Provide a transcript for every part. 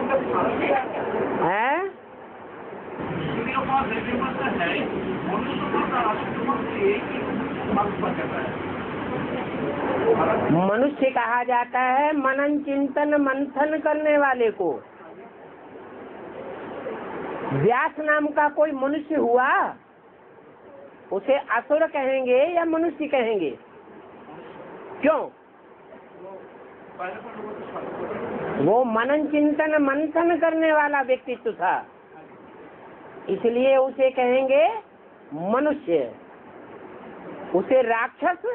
है? मनुष्य कहा जाता है मनन चिंतन मंथन करने वाले को। व्यास नाम का कोई मनुष्य हुआ, उसे असुर कहेंगे या मनुष्य कहेंगे? क्यों? वो मनन चिंतन मंथन करने वाला व्यक्तित्व था, इसलिए उसे कहेंगे मनुष्य। उसे राक्षस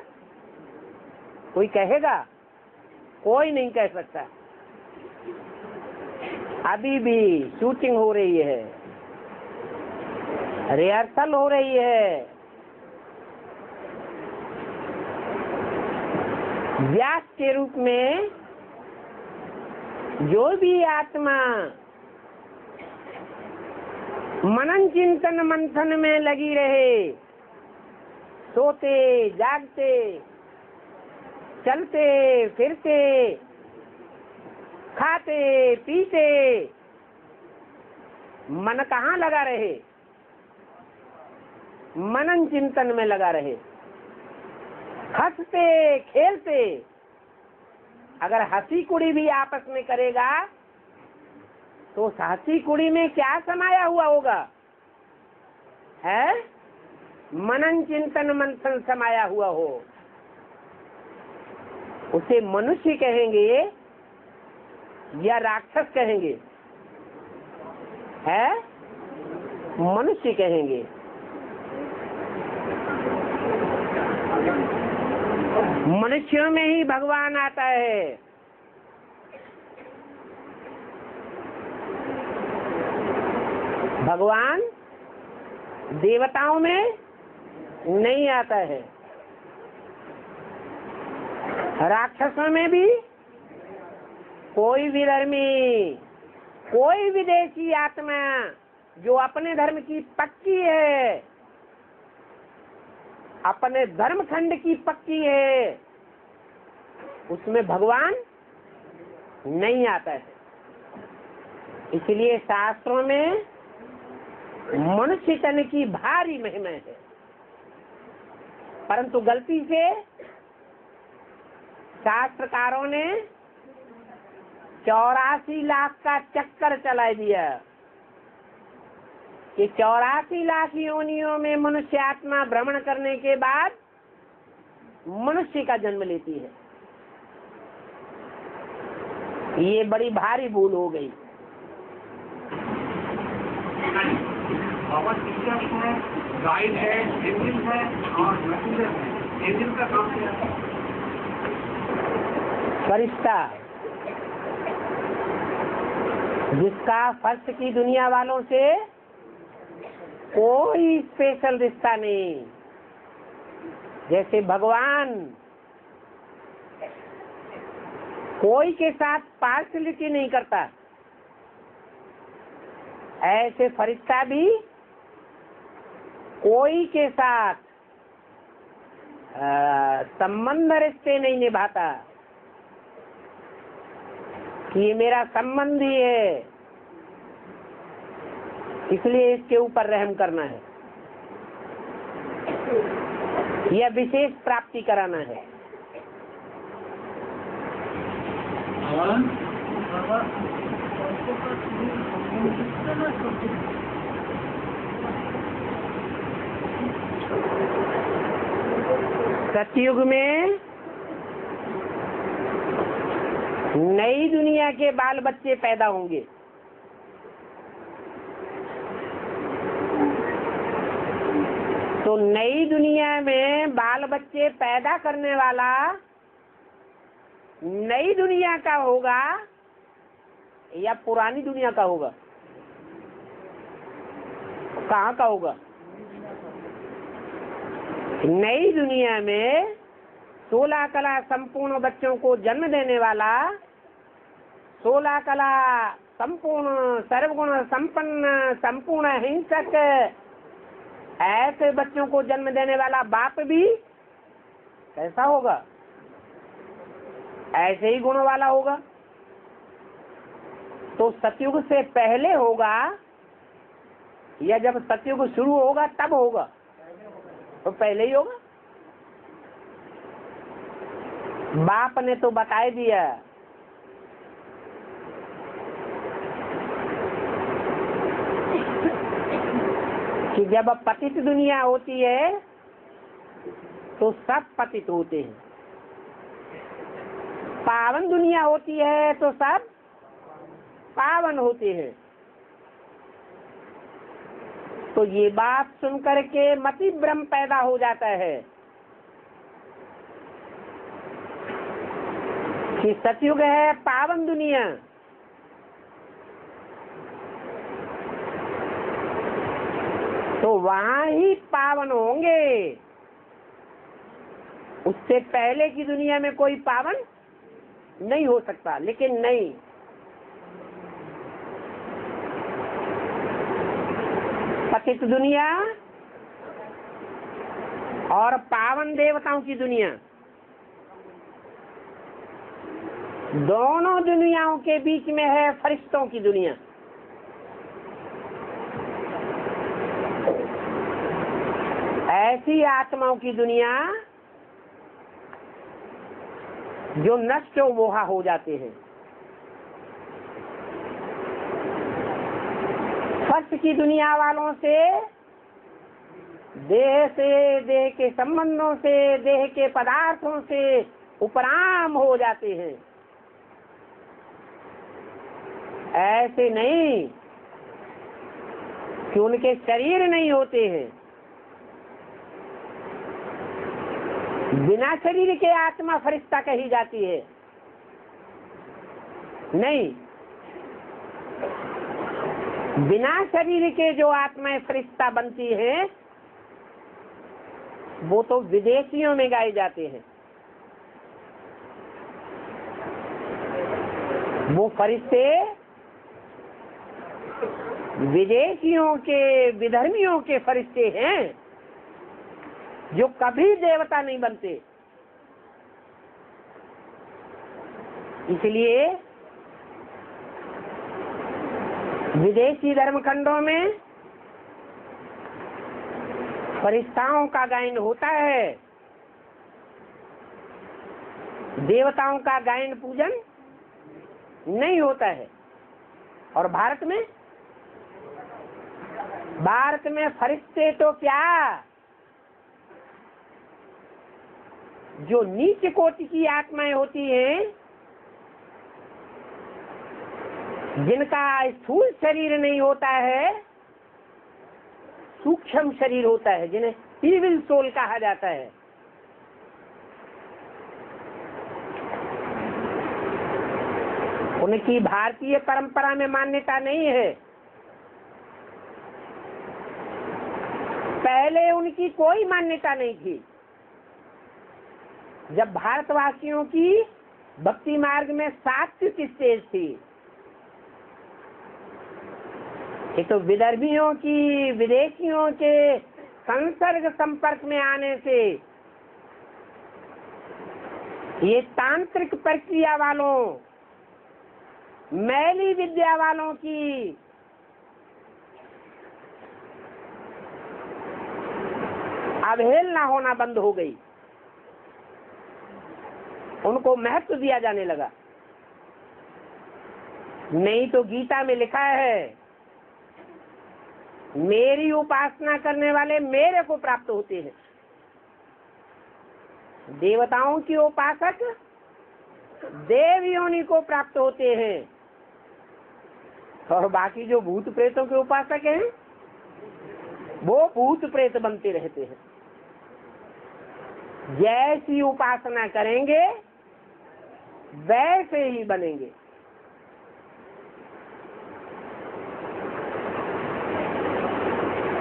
कोई कहेगा? कोई नहीं कह सकता। अभी भी शूटिंग हो रही है, रिहर्सल हो रही है। व्यास के रूप में जो भी आत्मा मनन चिंतन मंथन में लगी रहे, सोते जागते चलते फिरते खाते पीते, मन कहाँ लगा रहे? मनन चिंतन में लगा रहे। हंसते खेलते, अगर हंसी कुड़ी भी आपस में करेगा तो हंसी कुड़ी में क्या समाया हुआ होगा? है मनन चिंतन मंथन समाया हुआ हो, उसे मनुष्य कहेंगे या राक्षस कहेंगे? है मनुष्य कहेंगे। मनुष्यों में ही भगवान आता है। भगवान देवताओं में नहीं आता है, राक्षसों में भी। कोई भी धर्मी, कोई विदेशी आत्मा जो अपने धर्म की पक्की है, अपने धर्म खंड की पक्की है, उसमें भगवान नहीं आता है। इसलिए शास्त्रों में मनुष्य तन की भारी महिमा है, परंतु गलती से शास्त्रकारों ने 84 लाख का चक्कर चला दिया कि 84 लाख योनियों में मनुष्य आत्मा भ्रमण करने के बाद मनुष्य का जन्म लेती है। ये बड़ी भारी भूल हो गई। गाइड है, एंजल है और मैसेंजर है। एंजल का काम क्या है? फरिश्ता, जिसका फर्स्ट की दुनिया वालों से कोई स्पेशल रिश्ता नहीं। जैसे भगवान कोई के साथ पार्शलिटी नहीं करता, ऐसे फरिश्ता भी कोई के साथ संबंध रिश्ते नहीं निभाता कि ये मेरा संबंधी है, इसलिए इसके ऊपर रहम करना है या विशेष प्राप्ति कराना है। सतयुग में नई दुनिया के बाल बच्चे पैदा होंगे। तो नई दुनिया में बाल बच्चे पैदा करने वाला नई दुनिया का होगा या पुरानी दुनिया का होगा? कहाँ का होगा? नई दुनिया में 16 कला संपूर्ण बच्चों को जन्म देने वाला, 16 कला संपूर्ण सर्वगुण संपन्न संपूर्ण अहिंसक ऐसे बच्चों को जन्म देने वाला बाप भी कैसा होगा? ऐसे ही गुणों वाला होगा। तो सतयुग से पहले होगा या जब सतयुग शुरू होगा तब होगा? तो पहले ही होगा। बाप ने तो बता दिया। कि जब पतित दुनिया होती है तो सब पतित होते हैं, पावन दुनिया होती है तो सब पावन होते हैं। तो ये बात सुनकर के मति भ्रम पैदा हो जाता है कि सतयुग है पावन दुनिया, तो वहाँ ही पावन होंगे, उससे पहले की दुनिया में कोई पावन नहीं हो सकता। लेकिन नहीं, पतित दुनिया और पावन देवताओं की दुनिया, दोनों दुनियाओं के बीच में है फरिश्तों की दुनिया। ऐसी आत्माओं की दुनिया जो नष्ट और मोहा हो जाते हैं। फर्स्ट की दुनिया वालों से, देह से, देह के संबंधों से, देह के पदार्थों से उपराम हो जाते हैं। ऐसे नहीं कि उनके शरीर नहीं होते हैं, बिना शरीर के आत्मा फरिश्ता कही जाती है। नहीं, बिना शरीर के जो आत्माएं फरिश्ता बनती हैं, वो तो विदेशियों में गाए जाते हैं। वो फरिश्ते विदेशियों के, विधर्मियों के फरिश्ते हैं जो कभी देवता नहीं बनते। इसलिए विदेशी धर्मखंडों में फरिश्ताओं का गायन होता है, देवताओं का गायन पूजन नहीं होता है। और भारत में फरिश्ते तो क्या, जो नीच कोटि की आत्माएं होती हैं, जिनका स्थूल शरीर नहीं होता है, सूक्ष्म शरीर होता है, जिन्हें इविल सोल कहा जाता है, उनकी भारतीय परंपरा में मान्यता नहीं है। पहले उनकी कोई मान्यता नहीं थी। जब भारतवासियों की भक्ति मार्ग में सात्विक स्टेज थी, ये तो विदर्भियों की, विदेशियों के संसर्ग संपर्क में आने से, ये तांत्रिक प्रक्रिया वालों, मैली विद्या वालों की अवहेलना होना बंद हो गई, उनको महत्व दिया जाने लगा। नहीं तो गीता में लिखा है, मेरी उपासना करने वाले मेरे को प्राप्त होते हैं। देवताओं की उपासक देवयोनि को प्राप्त होते हैं, और बाकी जो भूत प्रेतों के उपासक हैं, वो भूत प्रेत बनते रहते हैं। जैसी उपासना करेंगे वैसे ही बनेंगे।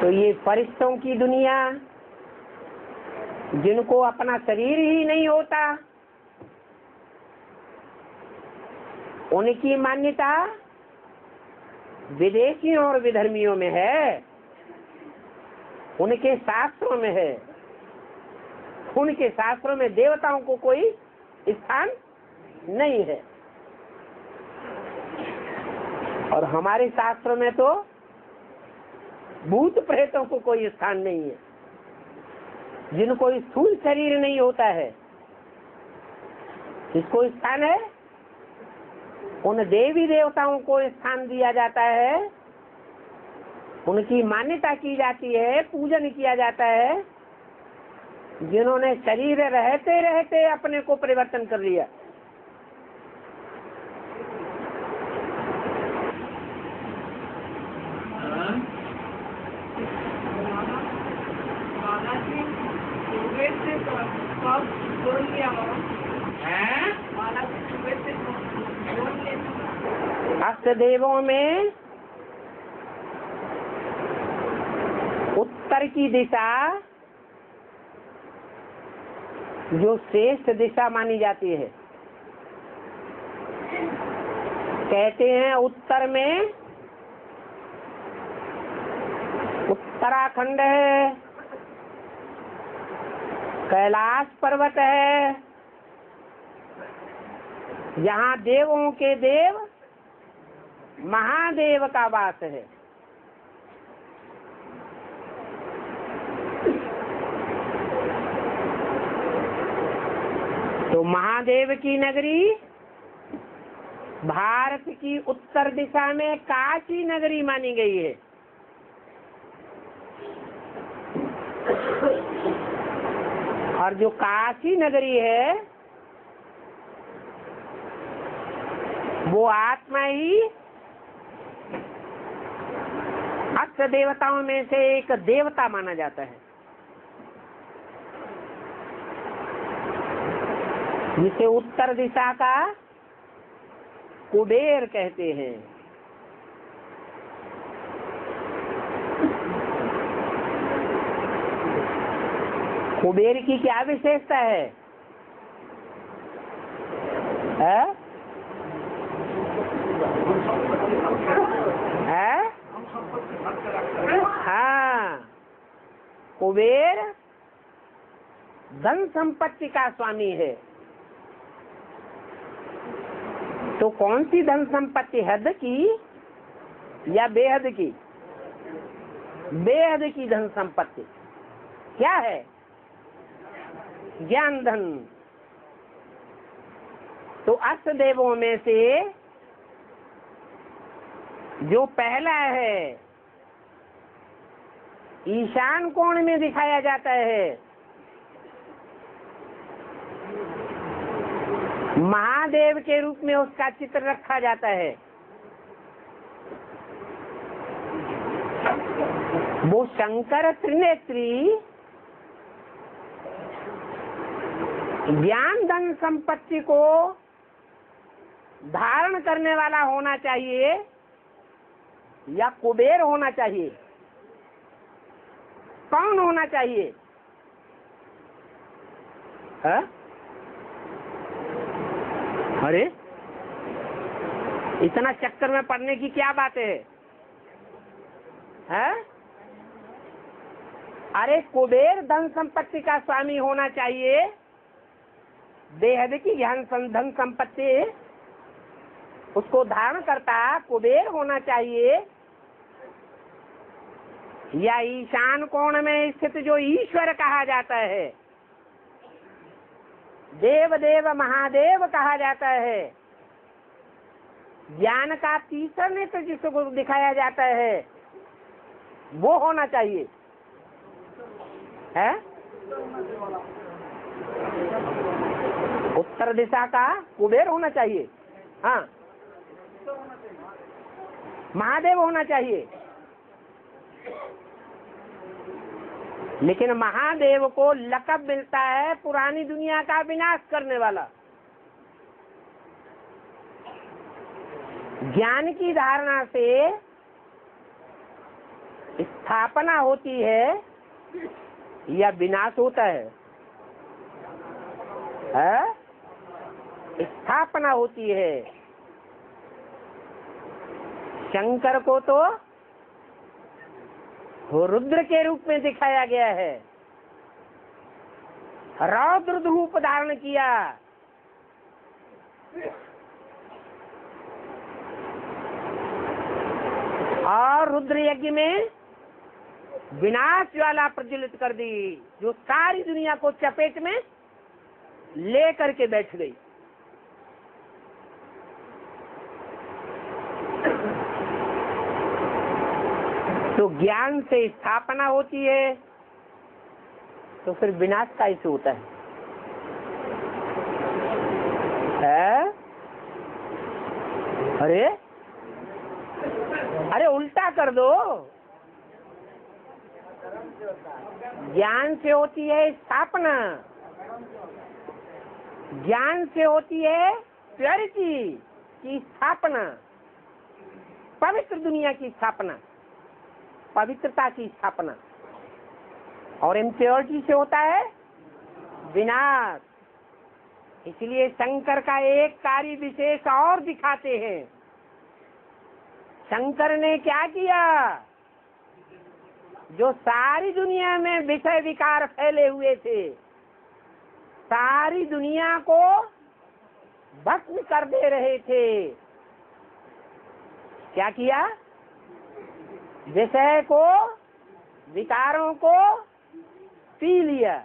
तो ये फरिश्तों की दुनिया, जिनको अपना शरीर ही नहीं होता, उनकी मान्यता विदेशियों और विधर्मियों में है, उनके शास्त्रों में है। उनके शास्त्रों में देवताओं को कोई स्थान नहीं है। और हमारे शास्त्र में तो भूत प्रेतों को कोई स्थान नहीं है, जिनको स्थूल शरीर नहीं होता है, किसको स्थान है? उन देवी देवताओं को स्थान दिया जाता है, उनकी मान्यता की जाती है, पूजन किया जाता है, जिन्होंने शरीर रहते रहते अपने को परिवर्तन कर लिया। देवों में उत्तर की दिशा जो श्रेष्ठ दिशा मानी जाती है, कहते हैं उत्तर में उत्तराखंड है, कैलाश पर्वत है, यहाँ देवों के देव महादेव का वास है। तो महादेव की नगरी भारत की उत्तर दिशा में काशी नगरी मानी गई है। और जो काशी नगरी है वो आत्मा ही अष्ट देवताओं में से एक देवता माना जाता है, जिसे उत्तर दिशा का कुबेर कहते हैं। कुबेर की क्या विशेषता है? कुबेर धन संपत्ति का स्वामी है। तो कौन सी धन संपत्ति, हद की या बेहद की? बेहद की धन संपत्ति क्या है? ज्ञान धन। तो अष्ट देवों में से जो पहला है, ईशान कोण में दिखाया जाता है, महादेव के रूप में उसका चित्र रखा जाता है। वो शंकर त्रिनेत्री ज्ञान धन संपत्ति को धारण करने वाला होना चाहिए या कुबेर होना चाहिए? कौन होना चाहिए? है? अरे इतना चक्कर में पड़ने की क्या बात है? है? अरे कुबेर धन संपत्ति का स्वामी होना चाहिए, बेहद की धन संपत्ति उसको धारण करता कुबेर होना चाहिए, या ईशान कोण में स्थित जो ईश्वर कहा जाता है, देव देव महादेव कहा जाता है, ज्ञान का तीसरा नेत्र जिसको दिखाया जाता है, वो होना चाहिए? है? उत्तर दिशा का कुबेर होना चाहिए? हाँ, महादेव होना चाहिए। लेकिन महादेव को लकब मिलता है पुरानी दुनिया का विनाश करने वाला। ज्ञान की धारणा से स्थापना होती है या विनाश होता है? स्थापना होती है। शंकर को तो रुद्र के रूप में दिखाया गया है, रौद्र रूप धारण किया। और रुद्र यज्ञ में विनाश ज्वाला प्रज्वलित कर दी जो सारी दुनिया को चपेट में ले करके बैठ गई। तो ज्ञान से स्थापना होती है तो फिर विनाश कैसे होता है? अरे अरे उल्टा कर दो, ज्ञान से होती है स्थापना, ज्ञान से होती है प्योरिटी की स्थापना, पवित्र दुनिया की स्थापना, पवित्रता की स्थापना, और इम्प्योरिटी से होता है विनाश। इसलिए शंकर का एक कार्य विशेष और दिखाते हैं। शंकर ने क्या किया? जो सारी दुनिया में विषय विकार फैले हुए थे, सारी दुनिया को भस्म कर दे रहे थे, क्या किया? विषय को, विकारों को पी लिया।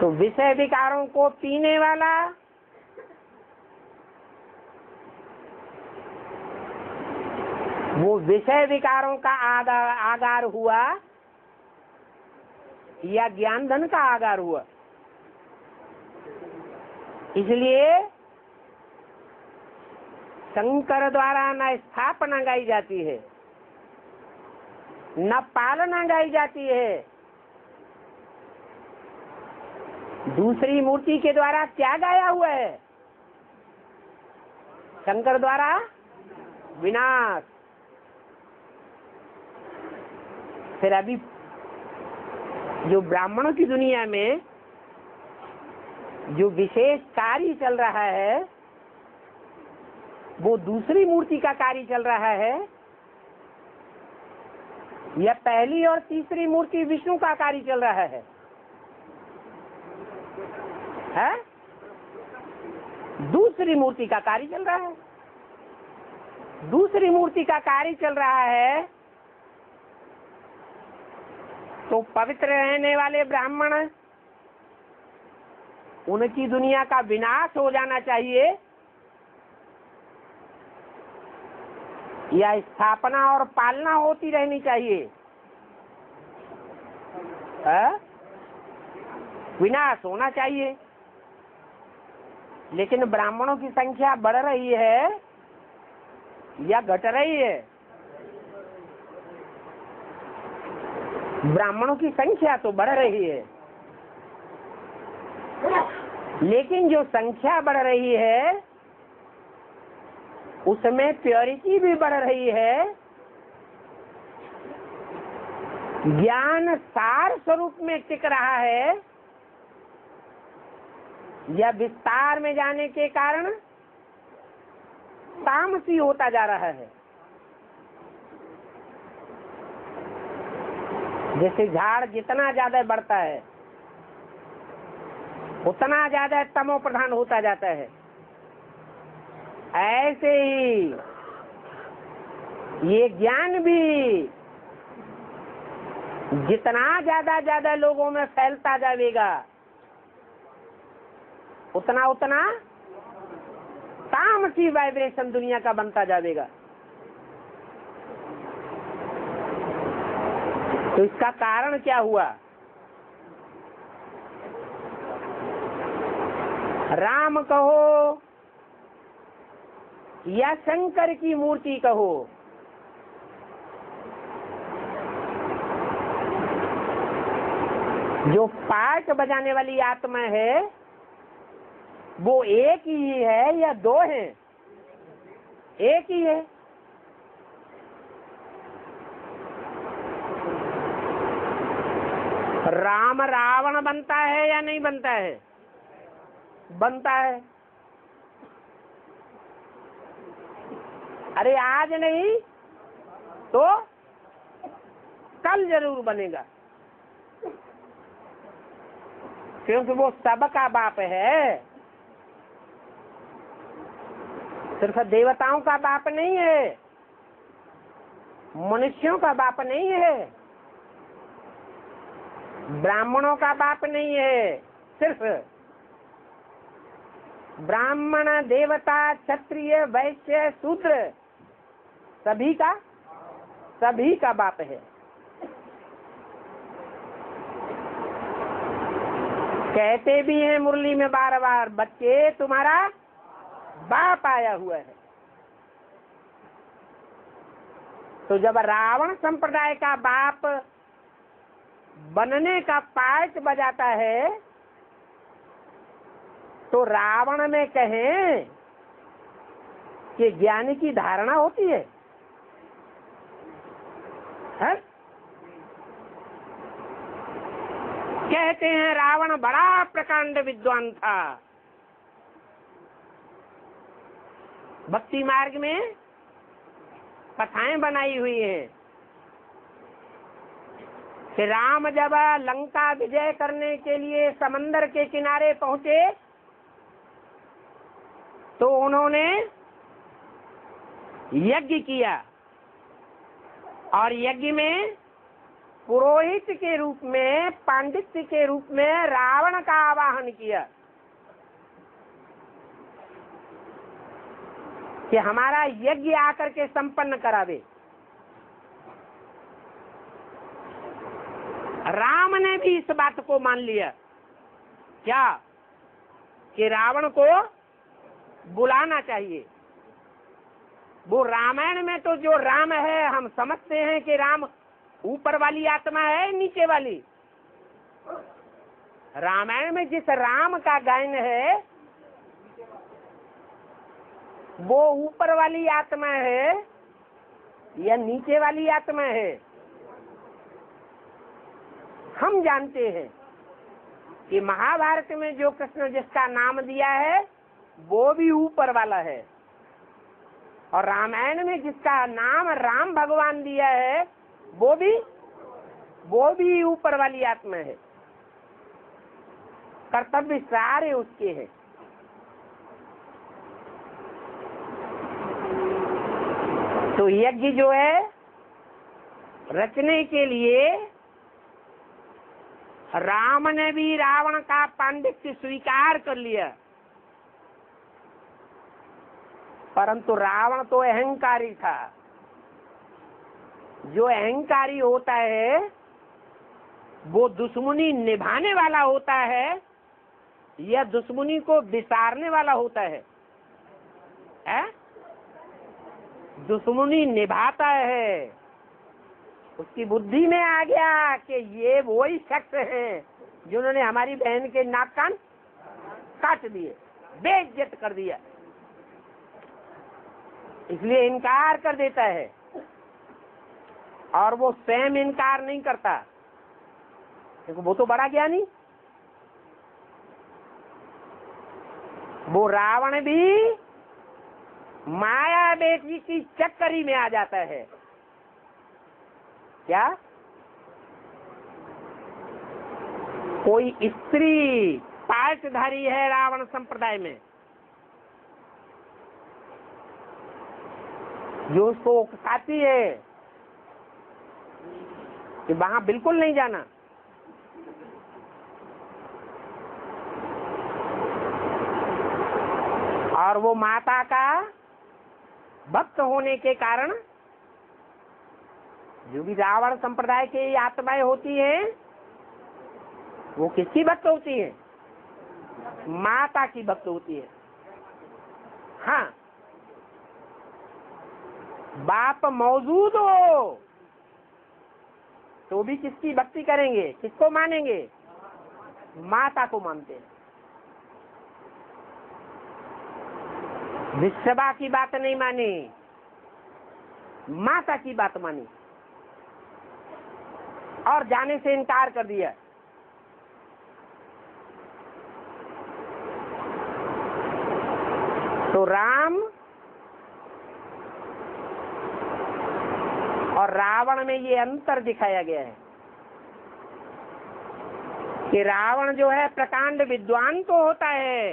तो विषय विकारों को पीने वाला वो विषय विकारों का आगार हुआ या ज्ञान धन का आगार हुआ? इसलिए शंकर द्वारा न स्थापना गाई जाती है, न पालना गाई जाती है। दूसरी मूर्ति के द्वारा क्या गाया हुआ है? शंकर द्वारा विनाश। फिर अभी जो ब्राह्मणों की दुनिया में जो विशेष कार्य चल रहा है वो दूसरी मूर्ति का कार्य चल रहा है या पहली और तीसरी मूर्ति विष्णु का कार्य चल रहा है? है? दूसरी मूर्ति का कार्य चल रहा है। दूसरी मूर्ति का कार्य चल रहा है तो पवित्र रहने वाले ब्राह्मण, उनकी दुनिया का विनाश हो जाना चाहिए या स्थापना और पालना होती रहनी चाहिए? है? विनाश होना चाहिए। लेकिन ब्राह्मणों की संख्या बढ़ रही है या घट रही है? ब्राह्मणों की संख्या तो बढ़ रही है, लेकिन जो संख्या बढ़ रही है उसमें प्योरिटी भी बढ़ रही है। ज्ञान सार स्वरूप में टिक रहा है या विस्तार में जाने के कारण तामसी होता जा रहा है? जैसे झाड़ जितना ज्यादा बढ़ता है उतना ज्यादा तमो प्रधान होता जाता है, ऐसे ही ये ज्ञान भी जितना ज्यादा ज्यादा लोगों में फैलता जाएगा उतना उतना तामसी वाइब्रेशन दुनिया का बनता जाएगा। तो इसका कारण क्या हुआ? राम कहो या शंकर की मूर्ति कहो, जो पार्ट बजाने वाली आत्मा है वो एक ही है या दो हैं? एक ही है। राम रावण बनता है या नहीं बनता है? बनता है। अरे आज नहीं तो कल जरूर बनेगा, क्योंकि वो सबका बाप है। सिर्फ देवताओं का बाप नहीं है, मनुष्यों का बाप नहीं है, ब्राह्मणों का बाप नहीं है, सिर्फ ब्राह्मण देवता क्षत्रिय वैश्य शूद्र सभी का बाप है। कहते भी हैं मुरली में बार बार, बच्चे तुम्हारा बाप आया हुआ है। तो जब रावण संप्रदाय का बाप बनने का पार्ट बजाता है तो रावण में कहें कि ज्ञान की धारणा होती है, है? कहते हैं रावण बड़ा प्रकांड विद्वान था। भक्ति मार्ग में कथाएं बनाई हुई हैं कि राम जब लंका विजय करने के लिए समंदर के किनारे पहुंचे तो उन्होंने यज्ञ किया और यज्ञ में पुरोहित के रूप में, पांडित्य के रूप में रावण का आवाहन किया कि हमारा यज्ञ आकर के संपन्न करावे। राम ने भी इस बात को मान लिया, क्या कि रावण को बुलाना चाहिए। वो रामायण में तो जो राम है, हम समझते हैं कि राम ऊपर वाली आत्मा है, नीचे वाली। रामायण में जिस राम का गायन है वो ऊपर वाली आत्मा है या नीचे वाली आत्मा है, हम जानते हैं कि महाभारत में जो कृष्ण जिसका नाम दिया है वो भी ऊपर वाला है, और रामायण में जिसका नाम राम भगवान दिया है वो भी ऊपर वाली आत्मा है। कर्तव्य सारे उसके हैं। तो यज्ञ जो है रचने के लिए राम ने भी रावण का पांडित्य स्वीकार कर लिया, परंतु रावण तो अहंकारी था। जो अहंकारी होता है वो दुश्मनी निभाने वाला होता है या दुश्मनी को विसारने वाला होता है, दुश्मनी निभाता है। उसकी बुद्धि में आ गया कि ये वही शख्स हैं जिन्होंने हमारी बहन के नाक कान काट दिए, बेइज्जत कर दिया, इसलिए इनकार कर देता है। और वो स्वयं इनकार नहीं करता क्योंकि वो तो बड़ा ज्ञानी। वो रावण भी माया बेटी की चक्करी में आ जाता है, क्या कोई स्त्री पार्टधारी है रावण संप्रदाय में जो उसको उकसाती है कि वहां बिल्कुल नहीं जाना। और वो माता का भक्त होने के कारण जो भी रावण संप्रदाय की आत्माएं होती हैं वो किसकी भक्त होती है? माता की भक्त होती है। हाँ, बाप मौजूद हो तो भी किसकी भक्ति करेंगे, किसको मानेंगे? माता को मानते हैं। विश्वा की बात नहीं मानी, माता की बात मानी और जाने से इनकार कर दिया। तो राम और रावण में ये अंतर दिखाया गया है कि रावण जो है प्रकांड विद्वान तो होता है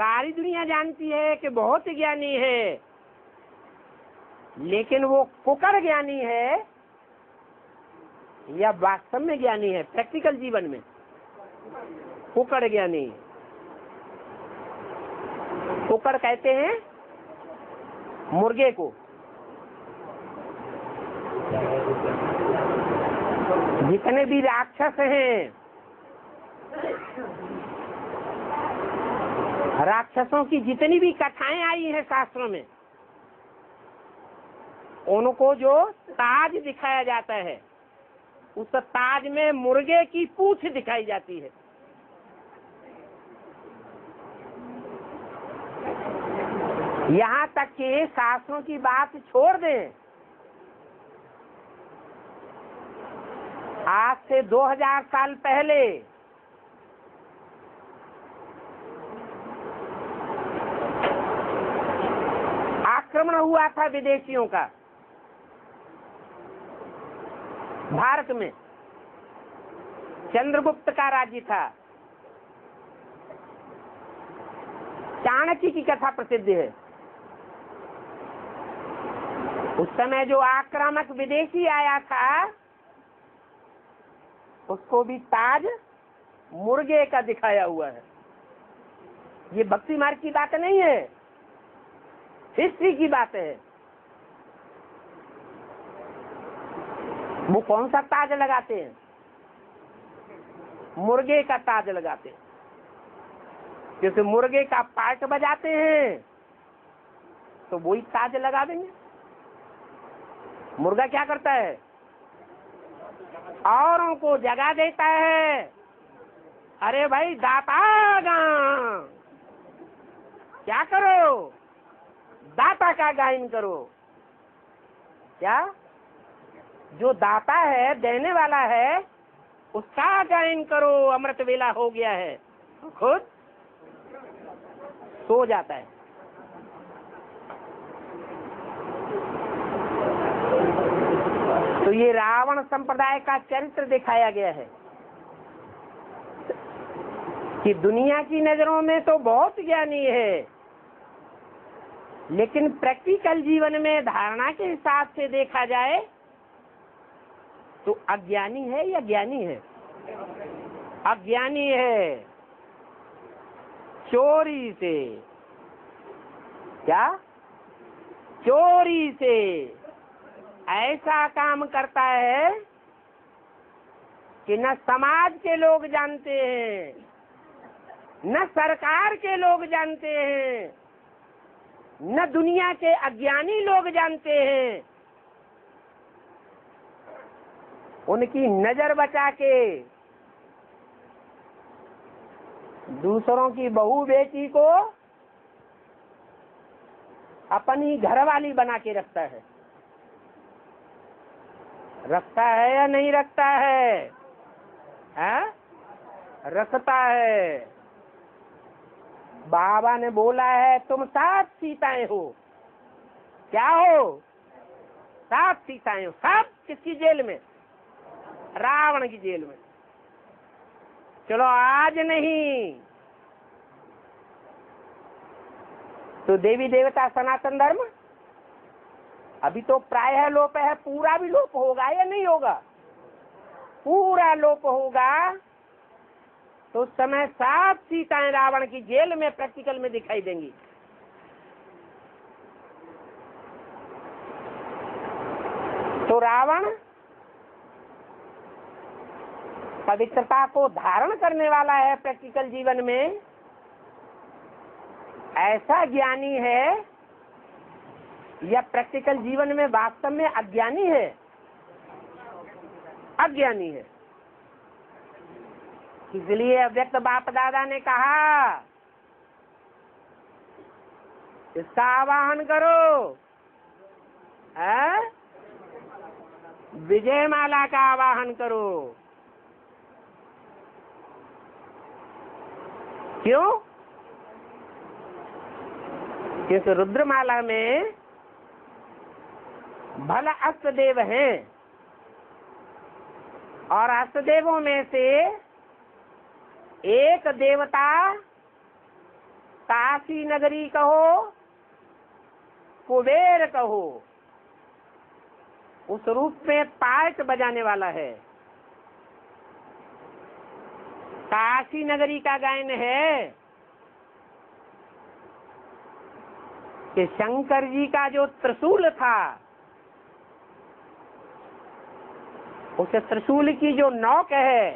सारी दुनिया जानती है कि बहुत ज्ञानी है, लेकिन वो कुकर ज्ञानी है या वास्तव में ज्ञानी है? प्रैक्टिकल जीवन में कुकर ज्ञानी। कुकर कहते हैं मुर्गे को, जितने भी राक्षस हैं, राक्षसों की जितनी भी कथाएं आई हैं शास्त्रों में, उनको जो ताज दिखाया जाता है, उस ताज में मुर्गे की पूंछ दिखाई जाती है। यहाँ तक कि शास्त्रों की बात छोड़ दें, आज से 2000 साल पहले आक्रमण हुआ था विदेशियों का भारत में। चंद्रगुप्त का राज्य था। चाणक्य की कथा प्रसिद्ध है। उस समय जो आक्रामक विदेशी आया था, उसको भी ताज मुर्गे का दिखाया हुआ है। ये भक्ति मार्ग की बात नहीं है, हिस्ट्री की बात है। वो कौन सा ताज लगाते हैं? मुर्गे का ताज लगाते हैं। जैसे मुर्गे का पार्ट बजाते हैं तो वही ताज लगा देंगे। मुर्गा क्या करता है? औरों को जगा देता है। अरे भाई दाता गान क्या करो, दाता का गायन करो। क्या? जो दाता है, देने वाला है, उसका गायन करो। अमृत वेला हो गया है, खुद सो जाता है। तो ये रावण संप्रदाय का चरित्र दिखाया गया है कि दुनिया की नजरों में तो बहुत ज्ञानी है, लेकिन प्रैक्टिकल जीवन में धारणा के हिसाब से देखा जाए तो अज्ञानी है या ज्ञानी है? अज्ञानी है। चोरी से, क्या? चोरी से ऐसा काम करता है कि न समाज के लोग जानते हैं, न सरकार के लोग जानते हैं, न दुनिया के अज्ञानी लोग जानते हैं। उनकी नजर बचा के दूसरों की बहू बेटी को अपनी घरवाली बना के रखता है। रखता है या नहीं रखता है? हाँ? रखता है। बाबा ने बोला है तुम 7 सीताएं हो। क्या हो? 7 सीताएं हो। सब किसकी जेल में? रावण की जेल में। चलो आज नहीं तो देवी देवता सनातन धर्म अभी तो प्रायः लोप है। पूरा भी लोप होगा या नहीं होगा? पूरा लोप होगा तो उस समय 7 सीताएं रावण की जेल में प्रैक्टिकल में दिखाई देंगी। तो रावण पवित्रता को धारण करने वाला है प्रैक्टिकल जीवन में, ऐसा ज्ञानी है या प्रैक्टिकल जीवन में वास्तव में अज्ञानी है? अज्ञानी है। इसलिए अव्यक्त बाप दादा ने कहा इसका आवाहन करो, विजय माला का आवाहन करो। क्यों? क्योंकि रुद्रमाला में भला अष्टदेव हैं और अष्टदेवों में से एक देवता काशी नगरी कहो, कुबेर कहो, उस रूप में पार्ट बजाने वाला है। काशी नगरी का गायन है कि शंकर जी का जो त्रिशूल था, उस त्रिशूल की जो नोक है,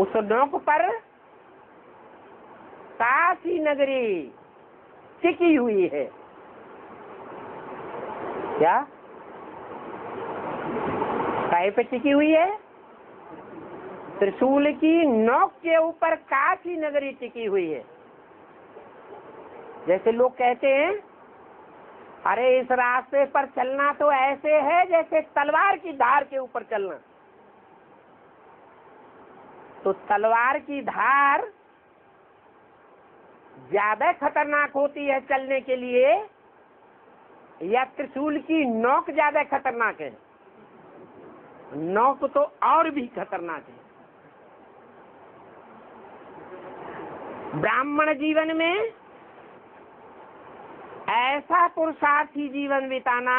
उस नोक पर काशी नगरी टिकी हुई है। क्या काय पे टिकी हुई है? त्रिशूल की नोक के ऊपर काशी नगरी टिकी हुई है। जैसे लोग कहते हैं, अरे इस रास्ते पर चलना तो ऐसे है जैसे तलवार की धार के ऊपर चलना। तो तलवार की धार ज्यादा खतरनाक होती है चलने के लिए, या त्रिशूल की नोक ज्यादा खतरनाक है? नोक तो और भी खतरनाक है। ब्राह्मण जीवन में ऐसा पुरुषार्थी जीवन बिताना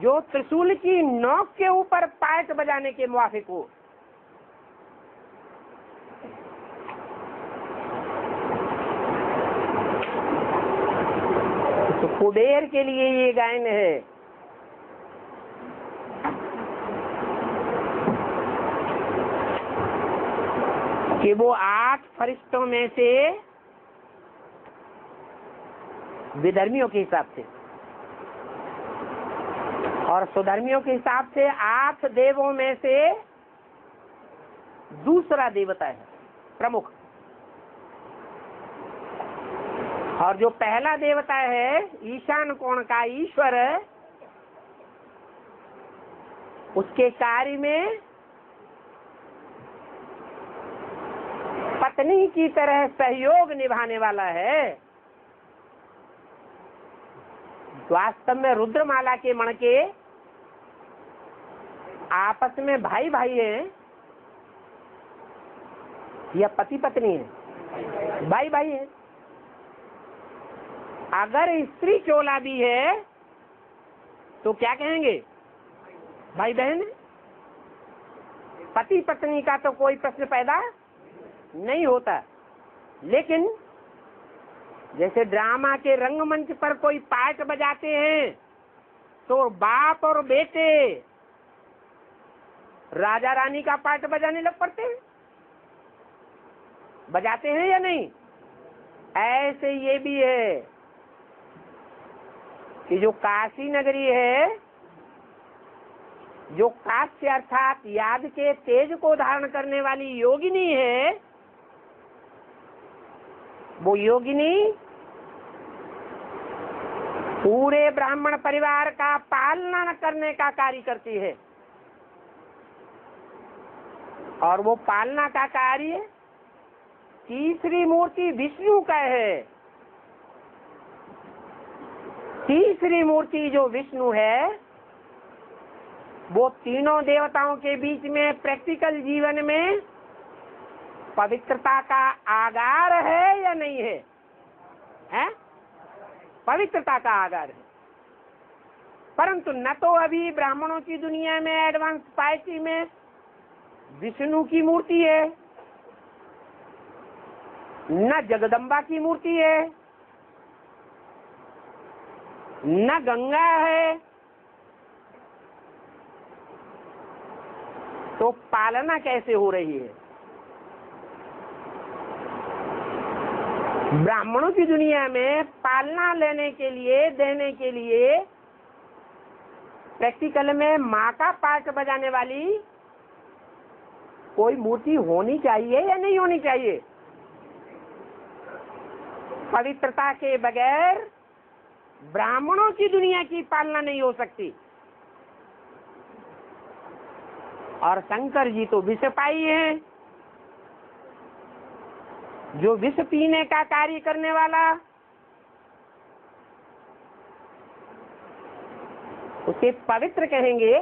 जो त्रिशूल की नोक के ऊपर पायट बजाने के मुवाफिक हो। कुबेर के लिए ये गायन है। कि वो 8 फरिश्तों में से विधर्मियों के हिसाब से और सुधर्मियों के हिसाब से 8 देवों में से दूसरा देवता है प्रमुख, और जो पहला देवता है ईशान कोण का ईश्वर, उसके कार्य में पत्नी की तरह सहयोग निभाने वाला है। वास्तव में रुद्रमाला के मणके आपस में भाई भाई हैं या पति पत्नी है? भाई भाई है। अगर स्त्री चोला भी है तो क्या कहेंगे? भाई बहन। पति पत्नी का तो कोई प्रश्न पैदा नहीं होता, लेकिन जैसे ड्रामा के रंगमंच पर कोई पार्ट बजाते हैं तो बाप और बेटे राजा रानी का पार्ट बजाने लग पड़ते हैं। बजाते हैं या नहीं? ऐसे ये भी है कि जो काशी नगरी है, जो काश्य अर्थात याद के तेज को धारण करने वाली योगिनी है, वो योगिनी पूरे ब्राह्मण परिवार का पालना करने का कार्य करती है। और वो पालना का कार्य तीसरी मूर्ति विष्णु का है। तीसरी मूर्ति जो विष्णु है, वो तीनों देवताओं के बीच में प्रैक्टिकल जीवन में पवित्रता का आगार है या नहीं है? हैं? पवित्रता का आगार है। परंतु न तो अभी ब्राह्मणों की दुनिया में एडवांस पार्टी में विष्णु की मूर्ति है, न जगदम्बा की मूर्ति है, न गंगा है। तो पालना कैसे हो रही है? ब्राह्मणों की दुनिया में पालना लेने के लिए, देने के लिए प्रैक्टिकल में माँ का पार्ट बजाने वाली कोई मूर्ति होनी चाहिए या नहीं होनी चाहिए? पवित्रता के बगैर ब्राह्मणों की दुनिया की पालना नहीं हो सकती। और शंकर जी तो विष पाई है, जो विष पीने का कार्य करने वाला, उसे पवित्र कहेंगे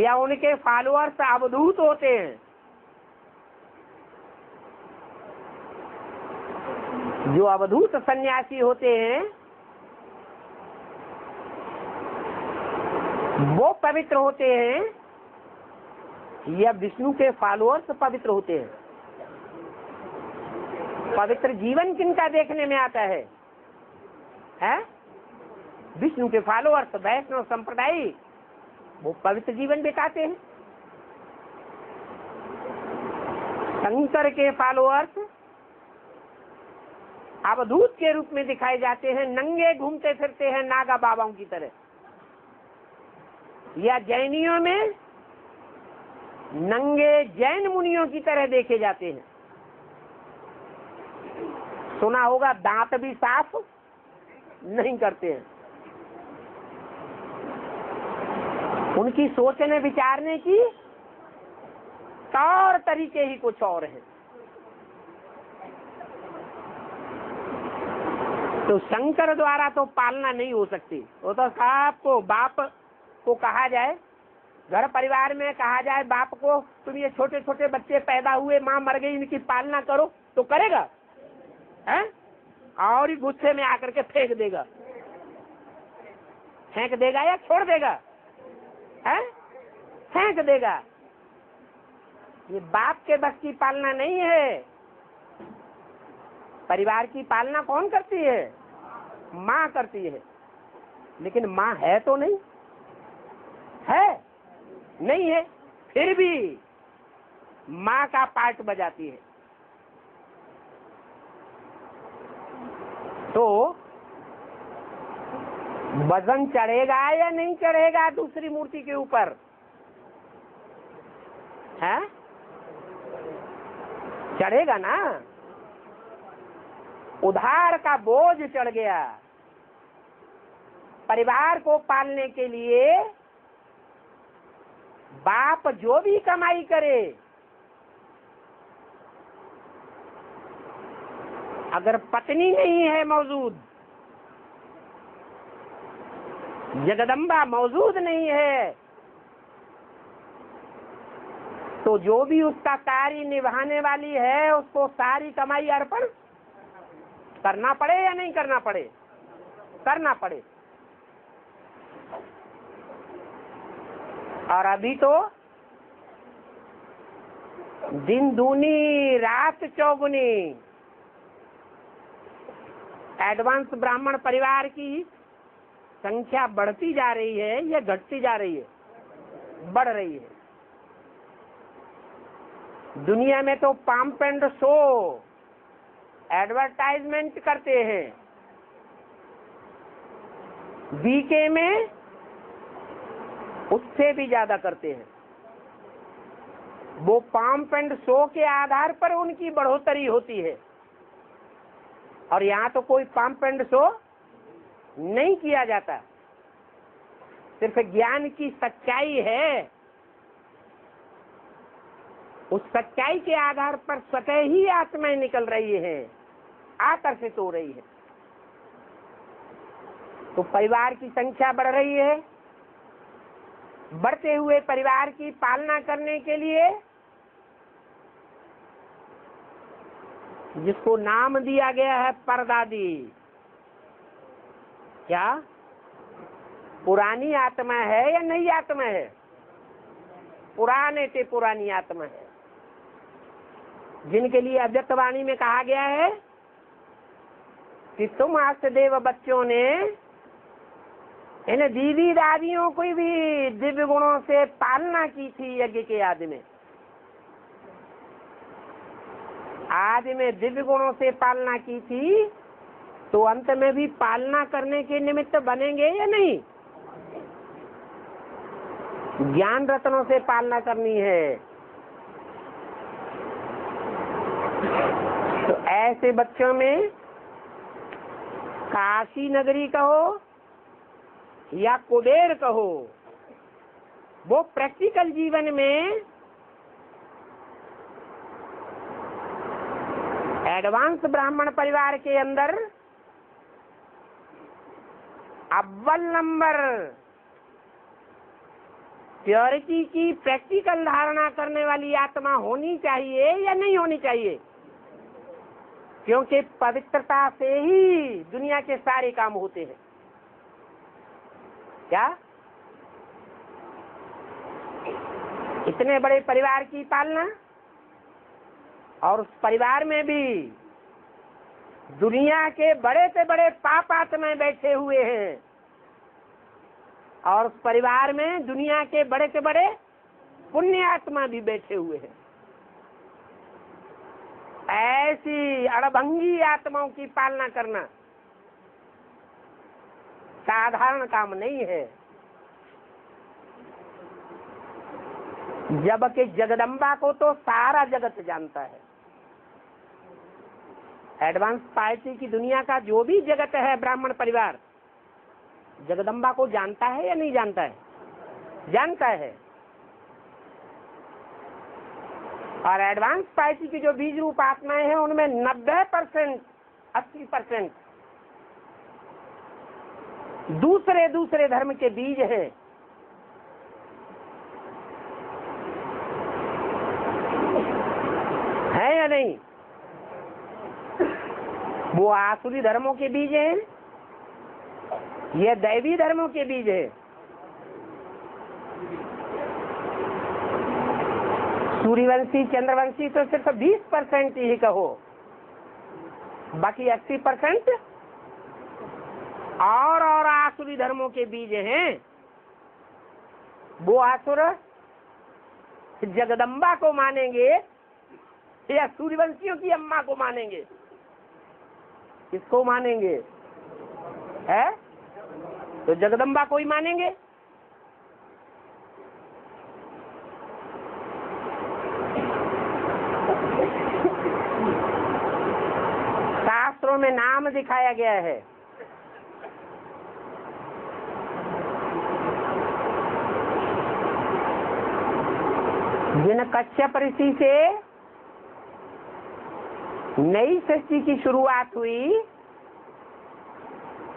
या उनके फॉलोअर्स अवधूत होते हैं। जो अवधूत सन्यासी होते हैं वो पवित्र होते हैं या विष्णु के फॉलोअर्स पवित्र होते हैं। पवित्र जीवन किनका देखने में आता है? विष्णु के फॉलोअर्स वैष्णव संप्रदायी वो पवित्र जीवन बिताते हैं। शंकर के फॉलोअर्स अवधूत के रूप में दिखाए जाते हैं, नंगे घूमते फिरते हैं नागा बाबाओं की तरह, या जैनियों में नंगे जैन मुनियों की तरह देखे जाते हैं। सुना होगा दांत भी साफ नहीं करते हैं। उनकी सोचने विचारने की तौर तरीके ही कुछ और हैं। तो शंकर द्वारा तो पालना नहीं हो सकती, वो तो सबको बाप को कहा जाए, घर परिवार में कहा जाए बाप को तुम ये छोटे छोटे बच्चे पैदा हुए, माँ मर गई, इनकी पालना करो, तो करेगा है? और ही गुस्से में आकर के फेंक देगा या छोड़ देगा, फेंक देगा। ये बाप के बस की पालना नहीं है। परिवार की पालना कौन करती है? माँ करती है। लेकिन माँ है तो नहीं है, नहीं है, फिर भी माँ का पार्ट बजाती है। तो वजन चढ़ेगा या नहीं चढ़ेगा दूसरी मूर्ति के ऊपर, है? चढ़ेगा ना। उधार का बोझ चढ़ गया। परिवार को पालने के लिए बाप जो भी कमाई करे, अगर पत्नी नहीं है मौजूद, जगदम्बा मौजूद नहीं है, तो जो भी उसका कार्य निभाने वाली है उसको सारी कमाई अर्पण करना पड़े या नहीं करना पड़े? करना पड़े। और अभी तो दिन दूनी रात चौगुनी एडवांस ब्राह्मण परिवार की संख्या बढ़ती जा रही है या घटती जा रही है? बढ़ रही है। दुनिया में तो पंप एंड शो एडवर्टाइजमेंट करते हैं, बीके में उससे भी ज्यादा करते हैं। वो पंप एंड शो के आधार पर उनकी बढ़ोतरी होती है, और यहाँ तो कोई पंप एंड शो नहीं किया जाता। सिर्फ ज्ञान की सच्चाई है, उस सच्चाई के आधार पर स्वतः ही आत्माएं निकल रही है, आकर्षित हो रही है। तो परिवार की संख्या बढ़ रही है। बढ़ते हुए परिवार की पालना करने के लिए जिसको नाम दिया गया है परदादी, क्या पुरानी आत्मा है या नई आत्मा है? पुराने से पुरानी आत्मा है, जिनके लिए अव्यक्तवाणी में कहा गया है कि तुम अष्टदेव बच्चों ने इन दीदी दादियों को भी दिव्य गुणों से पालना की थी यज्ञ के आदि में। आदि में दिव्य गुणों से पालना की थी, तो अंत में भी पालना करने के निमित्त बनेंगे या नहीं? ज्ञान रत्नों से पालना करनी है। तो ऐसे बच्चों में काशी नगरी कहो या कुबेर कहो, वो प्रैक्टिकल जीवन में एडवांस ब्राह्मण परिवार के अंदर अव्वल नंबर प्योरिटी की प्रैक्टिकल धारणा करने वाली आत्मा होनी चाहिए या नहीं होनी चाहिए, क्योंकि पवित्रता से ही दुनिया के सारे काम होते हैं। क्या इतने बड़े परिवार की पालना, और उस परिवार में भी दुनिया के बड़े से बड़े पाप आत्माएं बैठे हुए हैं, और उस परिवार में दुनिया के बड़े से बड़े पुण्य आत्मा भी बैठे हुए हैं। ऐसी अड़भंगी आत्माओं की पालना करना साधारण काम नहीं है। जबकि जगदम्बा को तो सारा जगत जानता है। एडवांस पार्टी की दुनिया का जो भी जगत है, ब्राह्मण परिवार जगदम्बा को जानता है या नहीं जानता है? जानता है। और एडवांस पार्टी की जो बीज रूप आत्माएं हैं, उनमें 90% 80% दूसरे दूसरे धर्म के बीज हैं। है या नहीं? वो आसुरी धर्मों के बीज हैं, ये दैवी धर्मों के बीज है। सूर्यवंशी चंद्रवंशी तो सिर्फ 20% ही कहो, बाकी 80% और आसुरी धर्मों के बीज हैं। वो आसुर जगदम्बा को मानेंगे या सूर्यवंशियों की अम्मा को मानेंगे? किसको मानेंगे? है तो जगदम्बा को ही मानेंगे। शास्त्रों में नाम दिखाया गया है। जिन कश्यप ऋषि से नई सृष्टि की शुरुआत हुई,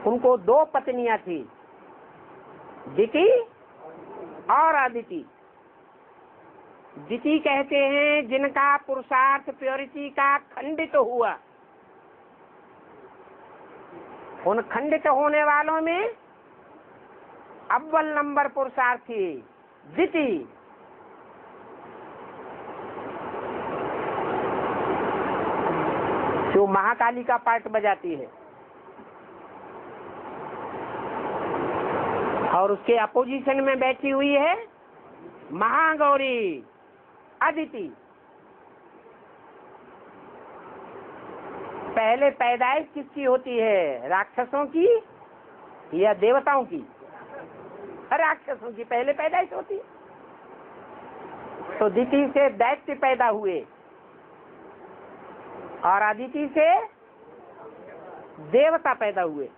उनको 2 पत्नियां थी, दिति और अदिति। दिति कहते हैं जिनका पुरुषार्थ प्योरिटी का खंडित हुआ। उन खंडित होने वालों में अव्वल नंबर पुरुषार्थी दिति। जो महाकाली का पार्ट बजाती है, और उसके अपोजिशन में बैठी हुई है महागौरी अदिति। पहले पैदाइश किसकी होती है, राक्षसों की या देवताओं की? राक्षसों की पहले पैदाइश होती है। तो दिति से दैत्य पैदा हुए और अदिति से देवता पैदा हुए।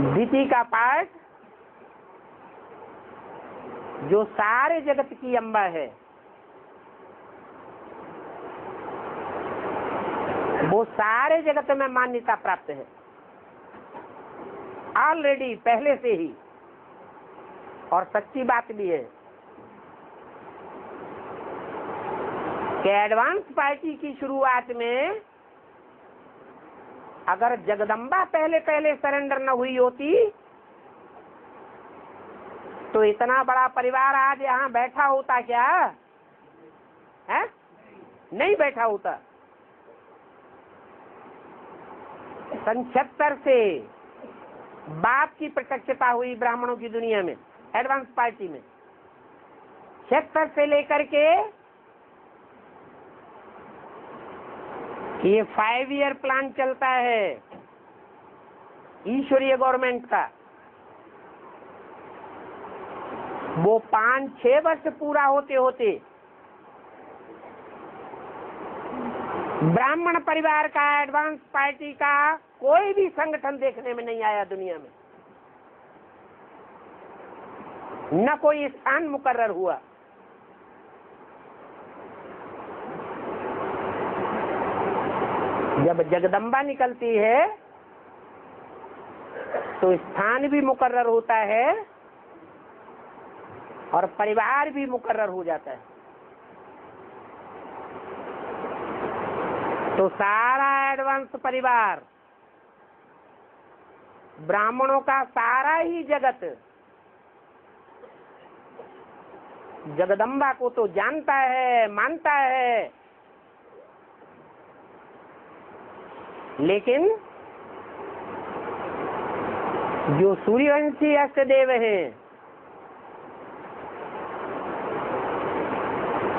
दिति का पार्ट जो सारे जगत की अम्बा है, वो सारे जगत में मान्यता प्राप्त है ऑलरेडी, पहले से ही। और सच्ची बात भी है कि एडवांस पार्टी की शुरुआत में अगर जगदम्बा पहले पहले सरेंडर न हुई होती, तो इतना बड़ा परिवार आज यहाँ बैठा होता क्या? है नहीं बैठा होता। 75 से बाप की प्रत्यक्षता हुई ब्राह्मणों की दुनिया में, एडवांस पार्टी में। 76 से लेकर के ये 5 ईयर प्लान चलता है ईश्वरीय गवर्नमेंट का। वो 5-6 वर्ष पूरा होते होते ब्राह्मण परिवार का, एडवांस पार्टी का कोई भी संगठन देखने में नहीं आया दुनिया में, न कोई स्थान मुकर्रर हुआ। जब जगदम्बा निकलती है तो स्थान भी मुकर्रर होता है और परिवार भी मुकर्रर हो जाता है। तो सारा एडवांस परिवार, ब्राह्मणों का सारा ही जगत जगदम्बा को तो जानता है, मानता है, लेकिन जो सूर्यवंशी अष्टदेव हैं,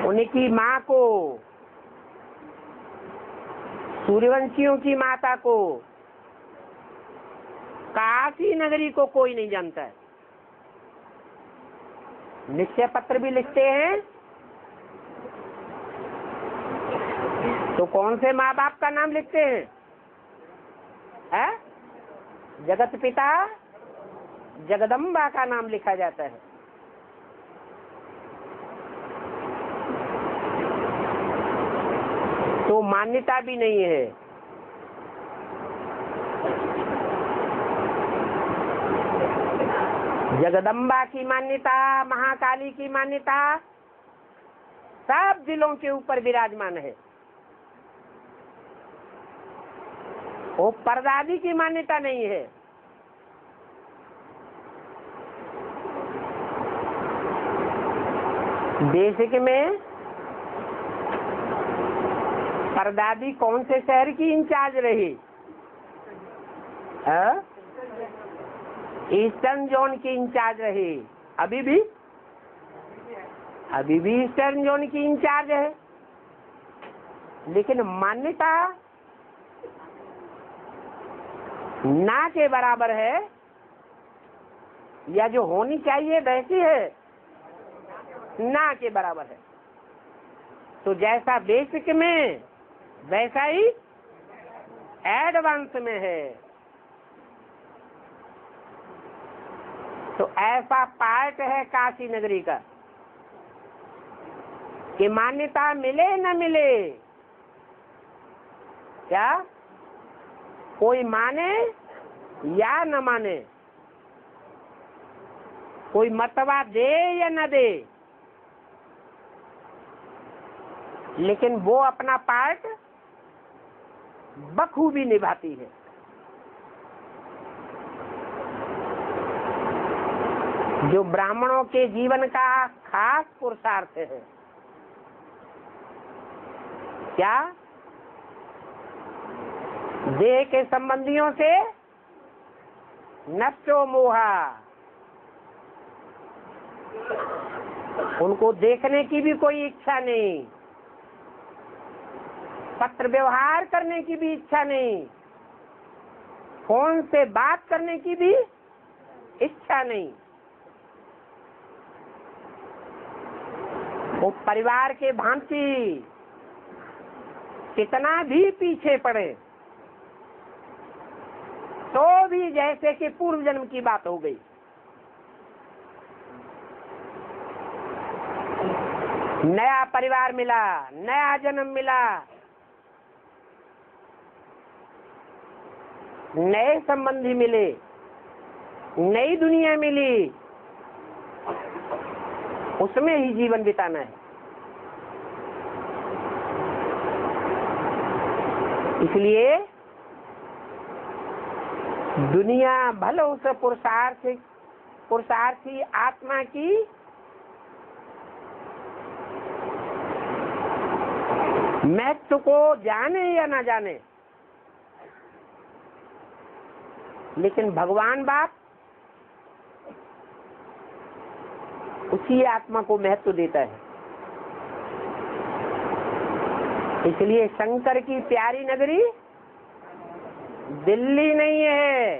उनकी माँ को, सूर्यवंशियों की माता को, काशी नगरी को कोई नहीं जानता है। निश्चय पत्र भी लिखते हैं तो कौन से माँ बाप का नाम लिखते हैं? जगत पिता जगदम्बा का नाम लिखा जाता है। तो मान्यता भी नहीं है। जगदम्बा की मान्यता, महाकाली की मान्यता सब जिलों के ऊपर विराजमान है। वो परदादी की मान्यता नहीं है। बेसिक में परदादी कौन से शहर की इंचार्ज रही? ईस्टर्न जोन की इंचार्ज रही। अभी भी ईस्टर्न जोन की इंचार्ज है, लेकिन मान्यता ना के बराबर है, या जो होनी चाहिए वैसी है, ना के बराबर है। तो जैसा बेसिक में वैसा ही एडवांस में है। तो ऐसा पार्ट है काशी नगरी का कि मान्यता मिले न मिले, क्या कोई माने या न माने, कोई मतवा दे या न दे, लेकिन वो अपना पार्ट बखूबी निभाती है। जो ब्राह्मणों के जीवन का खास पुरुषार्थ है, क्या देह के संबंधियों से नष्टो मोहा, उनको देखने की भी कोई इच्छा नहीं, पत्र व्यवहार करने की भी इच्छा नहीं, फोन से बात करने की भी इच्छा नहीं। वो परिवार के भांति कितना भी पीछे पड़े तो भी जैसे कि पूर्व जन्म की बात हो गई। नया परिवार मिला, नया जन्म मिला, नए संबंधी मिले, नई दुनिया मिली, उसमें ही जीवन बिताना है। इसलिए दुनिया भले उस पुरुषार्थी आत्मा की महत्व को जाने या ना जाने, लेकिन भगवान बाप उसी आत्मा को महत्व देता है। इसलिए शंकर की प्यारी नगरी दिल्ली नहीं है,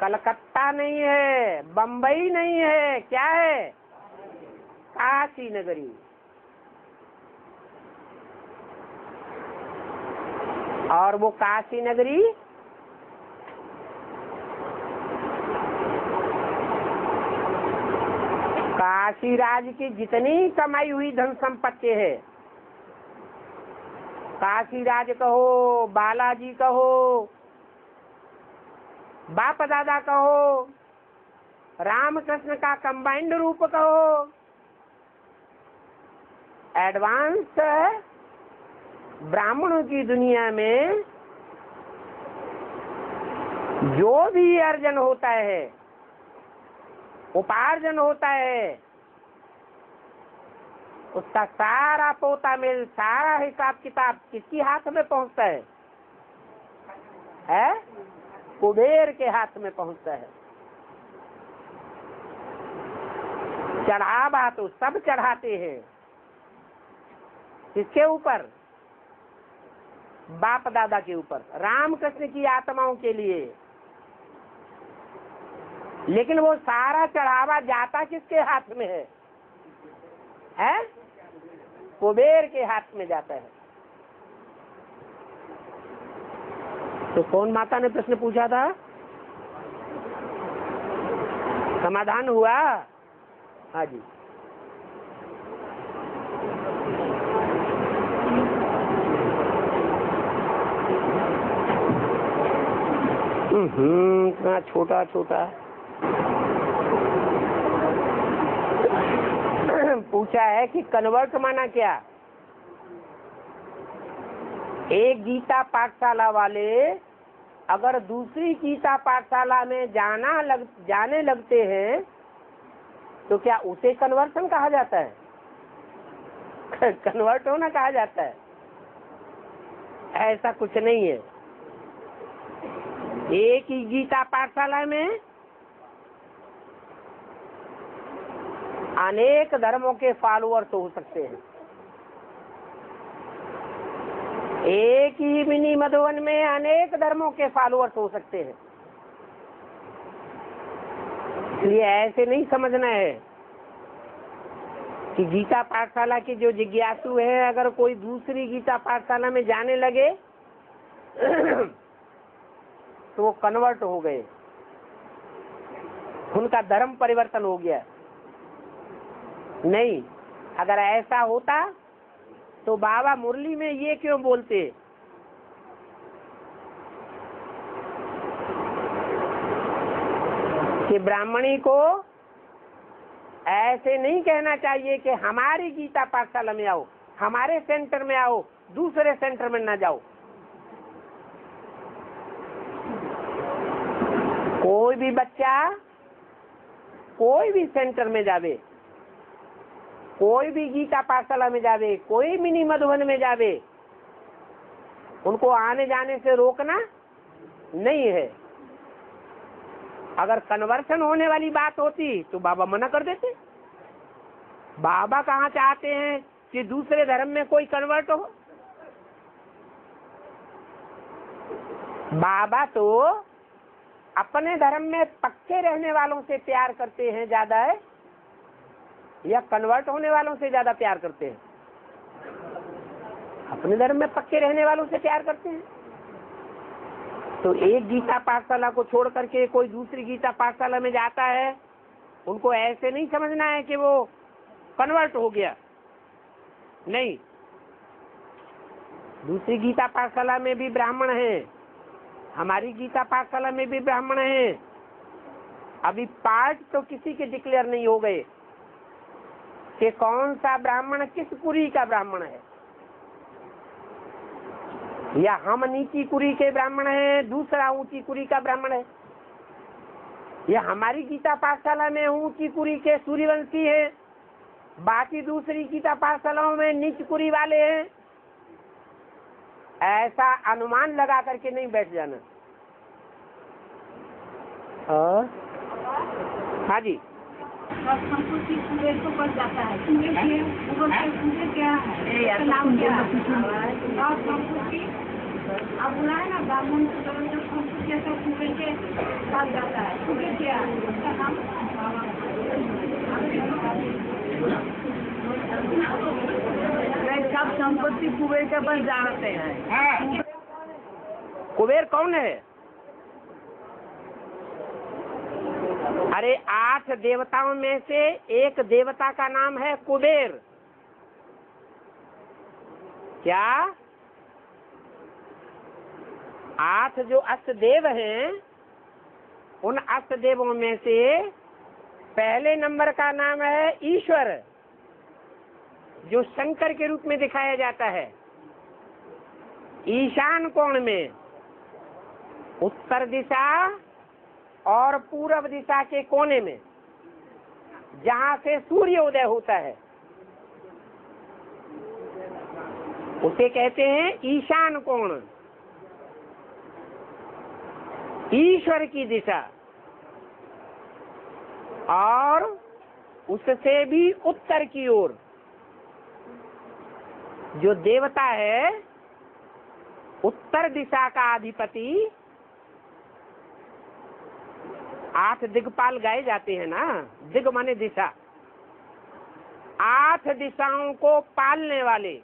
कलकत्ता नहीं है, बंबई नहीं है, क्या है? काशी नगरी। और वो काशी नगरी काशी राज की जितनी कमाई हुई धन संपत्ति है, काशी राज कहो, बालाजी कहो, बाप दादा कहो, राम कृष्ण का कंबाइंड रूप कहो, एडवांस ब्राह्मणों की दुनिया में जो भी अर्जन होता है, उपार्जन होता है, उसका सारा पोता मेल, सारा हिसाब किताब किसकी हाथ में पहुंचता है? है? कुबेर के हाथ में पहुंचता है। चढ़ावा तो सब चढ़ाते हैं, किसके ऊपर? बाप दादा के ऊपर, राम कृष्ण की आत्माओं के लिए। लेकिन वो सारा चढ़ावा जाता किसके हाथ में है? है? कुबेर के हाथ में जाता है। तो कौन माता ने प्रश्न पूछा था? समाधान हुआ? हाँ जी। इतना छोटा छोटा पूछा है कि कन्वर्ट माना क्या? एक गीता पाठशाला वाले अगर दूसरी गीता पाठशाला में जाने लगते हैं तो क्या उसे कन्वर्शन कहा जाता है? कन्वर्ट होना कहा जाता है? ऐसा कुछ नहीं है। एक ही गीता पाठशाला में अनेक धर्मों के फॉलोअर्स हो सकते हैं। एक ही मिनी मधुवन में अनेक धर्मों के फॉलोअर्स हो सकते हैं। इसलिए ऐसे नहीं समझना है कि गीता पाठशाला के जो जिज्ञासु हैं अगर कोई दूसरी गीता पाठशाला में जाने लगे तो वो कन्वर्ट हो गए, उनका धर्म परिवर्तन हो गया। नहीं, अगर ऐसा होता तो बाबा मुरली में ये क्यों बोलते? कि ब्राह्मणी को ऐसे नहीं कहना चाहिए कि हमारी गीता पाठशाला में आओ, हमारे सेंटर में आओ, दूसरे सेंटर में ना जाओ। कोई भी बच्चा कोई भी सेंटर में जावे, कोई भी गीता पाठशाला में जावे, कोई मिनी मधुबन में जावे, उनको आने जाने से रोकना नहीं है। अगर कन्वर्शन होने वाली बात होती तो बाबा मना कर देते। बाबा कहाँ चाहते हैं कि दूसरे धर्म में कोई कन्वर्ट हो। बाबा तो अपने धर्म में पक्के रहने वालों से प्यार करते हैं ज्यादा है या कन्वर्ट होने वालों से ज्यादा प्यार करते हैं? अपने धर्म में पक्के रहने वालों से प्यार करते हैं। तो एक गीता पाठशाला को छोड़ करके कोई दूसरी गीता पाठशाला में जाता है, उनको ऐसे नहीं समझना है कि वो कन्वर्ट हो गया। नहीं, दूसरी गीता पाठशाला में भी ब्राह्मण हैं, हमारी गीता पाठशाला में भी ब्राह्मण हैं। अभी पार्ट तो किसी के डिक्लेयर नहीं हो गए कि कौन सा ब्राह्मण किस कुरी का ब्राह्मण है, या हम नीची कुरी के ब्राह्मण हैं, दूसरा ऊंची कुरी का ब्राह्मण है, या हमारी गीता पाठशाला में ऊंची कुरी के सूर्यवंशी है, बाकी दूसरी गीता पाठशालाओं में नीच कुरी वाले हैं। ऐसा अनुमान लगा करके नहीं बैठ जाना। हाँ जी। हमको कुबेर को पड़ जाता है। कुबेर क्या है? नाम क्या है? और संपूर्ति अब बोला है ना, ब्राह्मण को संपूर्ति ऐसा कुबेर के पड़ जाता है। कुबेर क्या है? उसका नाम सब संपत्ति कुबेर के पास जाते हैं। कुबेर कौन है? अरे 8 देवताओं में से एक देवता का नाम है कुबेर। क्या 8 जो अष्ट देव हैं उन अष्ट देवों में से पहले नंबर का नाम है ईश्वर, जो शंकर के रूप में दिखाया जाता है। ईशान कोण में उत्तर दिशा और पूर्व दिशा के कोने में जहाँ से सूर्योदय होता है उसे कहते हैं ईशान कोण, ईश्वर की दिशा। और उससे भी उत्तर की ओर जो देवता है, उत्तर दिशा का अधिपति। 8 दिग्पाल गाए जाते हैं ना, दिग माने दिशा, 8 दिशाओं को पालने वाले।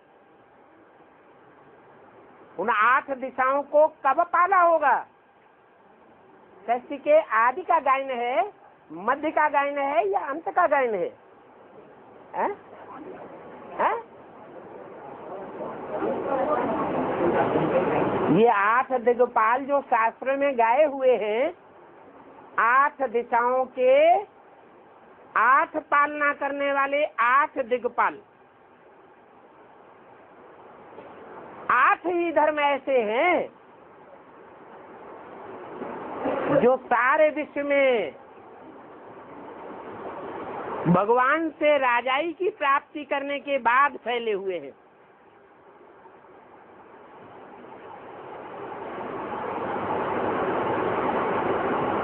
उन 8 दिशाओं को कब पाला होगा? षष्ठी के आदि का गायन है, मध्य का गायन है या अंत का गायन है? ये 8 दिग्पाल जो शास्त्र में गाए हुए हैं, 8 दिशाओं के 8 पालना करने वाले 8 दिग्पाल, 8 ही धर्म ऐसे हैं जो सारे विश्व में भगवान से राजाई की प्राप्ति करने के बाद फैले हुए हैं।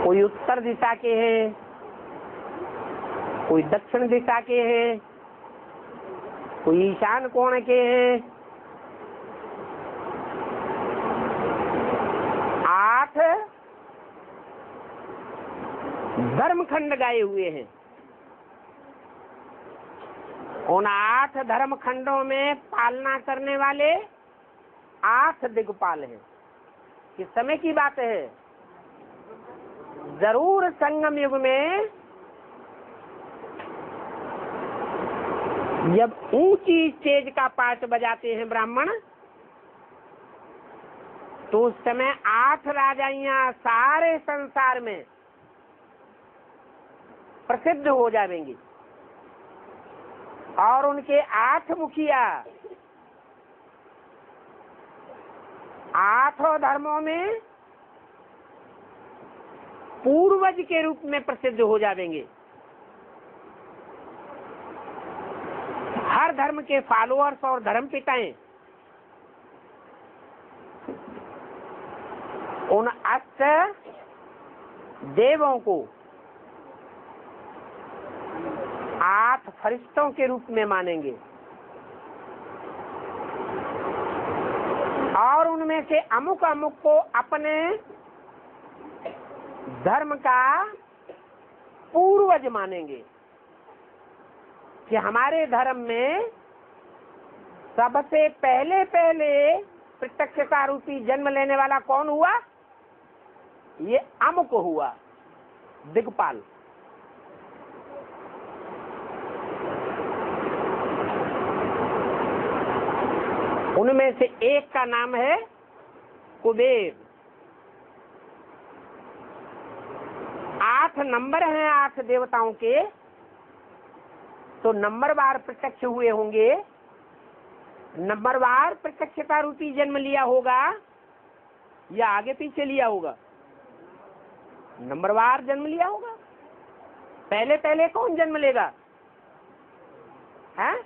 कोई उत्तर दिशा के हैं, कोई दक्षिण दिशा के हैं, कोई ईशान कोण के हैं। 8 धर्मखंड गाए हुए हैं। उन 8 धर्मखंडों में पालना करने वाले 8 दिग्पाल हैं। किस समय की बात है? जरूर संगम युग में, जब ऊंची स्टेज का पाठ बजाते हैं ब्राह्मण, तो उस समय 8 राजाइयां सारे संसार में प्रसिद्ध हो जाएंगी और उनके 8 मुखिया 8 धर्मों में पूर्वज के रूप में प्रसिद्ध हो जाएंगे। हर धर्म के फॉलोअर्स और धर्म पिताएं उन 8 देवों को 8 फरिश्तों के रूप में मानेंगे और उनमें से अमुक अमुक को अपने धर्म का पूर्वज मानेंगे कि हमारे धर्म में सबसे पहले प्रत्यक्षता रूपी जन्म लेने वाला कौन हुआ? ये अमुक हुआ, दिग्पाल। उनमें से एक का नाम है कुबेर। 8 नंबर हैं 8 देवताओं के, तो नंबरवार प्रत्यक्ष हुए होंगे, नंबरवार प्रत्यक्षता रूपी जन्म लिया होगा या आगे पीछे लिया होगा? नंबरवार जन्म लिया होगा। पहले कौन जन्म लेगा? हैं?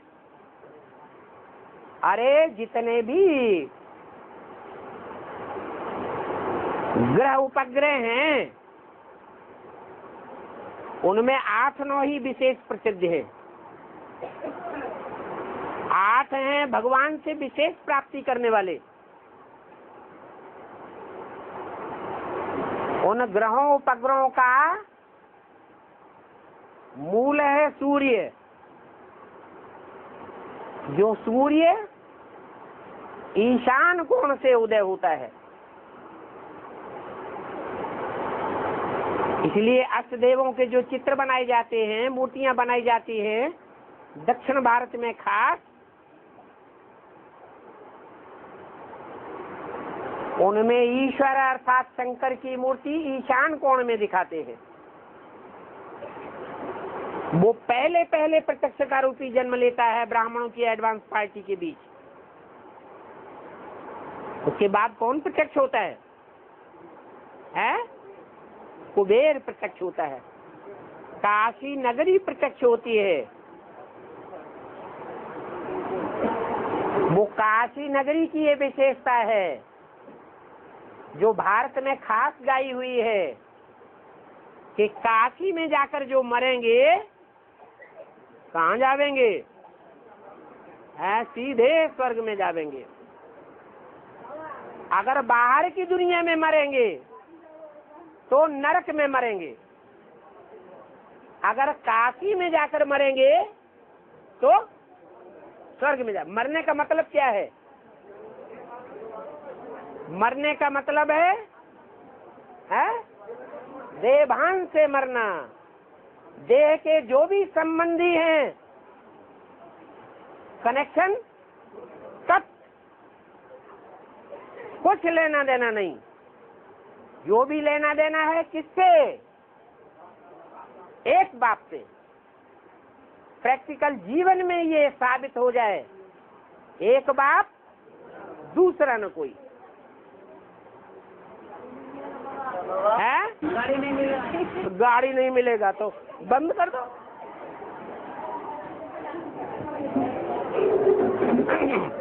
अरे जितने भी ग्रह उपग्रह हैं उनमें 8-9 ही विशेष प्रसिद्ध है। 8 हैं भगवान से विशेष प्राप्ति करने वाले। उन ग्रहों उपग्रहों का मूल है सूर्य, जो सूर्य ईशान कोण से उदय होता है। इसलिए अष्ट देवों के जो चित्र बनाए जाते हैं, मूर्तियां बनाई जाती हैं दक्षिण भारत में खास, उनमें ईश्वर अर्थात शंकर की मूर्ति ईशान कोण में दिखाते हैं। वो पहले पहले प्रत्यक्ष का रूपी जन्म लेता है ब्राह्मणों की एडवांस पार्टी के बीच। उसके बाद कौन प्रत्यक्ष होता है? कुबेर प्रत्यक्ष होता है, काशी नगरी प्रत्यक्ष होती है। वो काशी नगरी की ये विशेषता है जो भारत में खास गाई हुई है कि काशी में जाकर जो मरेंगे कहाँ जावेंगे? सीधे स्वर्ग में जावेंगे। अगर बाहर की दुनिया में मरेंगे तो नरक में मरेंगे, अगर काशी में जाकर मरेंगे तो स्वर्ग में जा। मरने का मतलब क्या है? मरने का मतलब है देहांत से मरना। देह के जो भी संबंधी हैं, कनेक्शन तत्व, कुछ लेना देना नहीं। जो भी लेना देना है किससे? एक बाप से। प्रैक्टिकल जीवन में ये साबित हो जाए, एक बाप दूसरा न कोई है। गाड़ी नहीं मिलेगा तो बंद कर दो।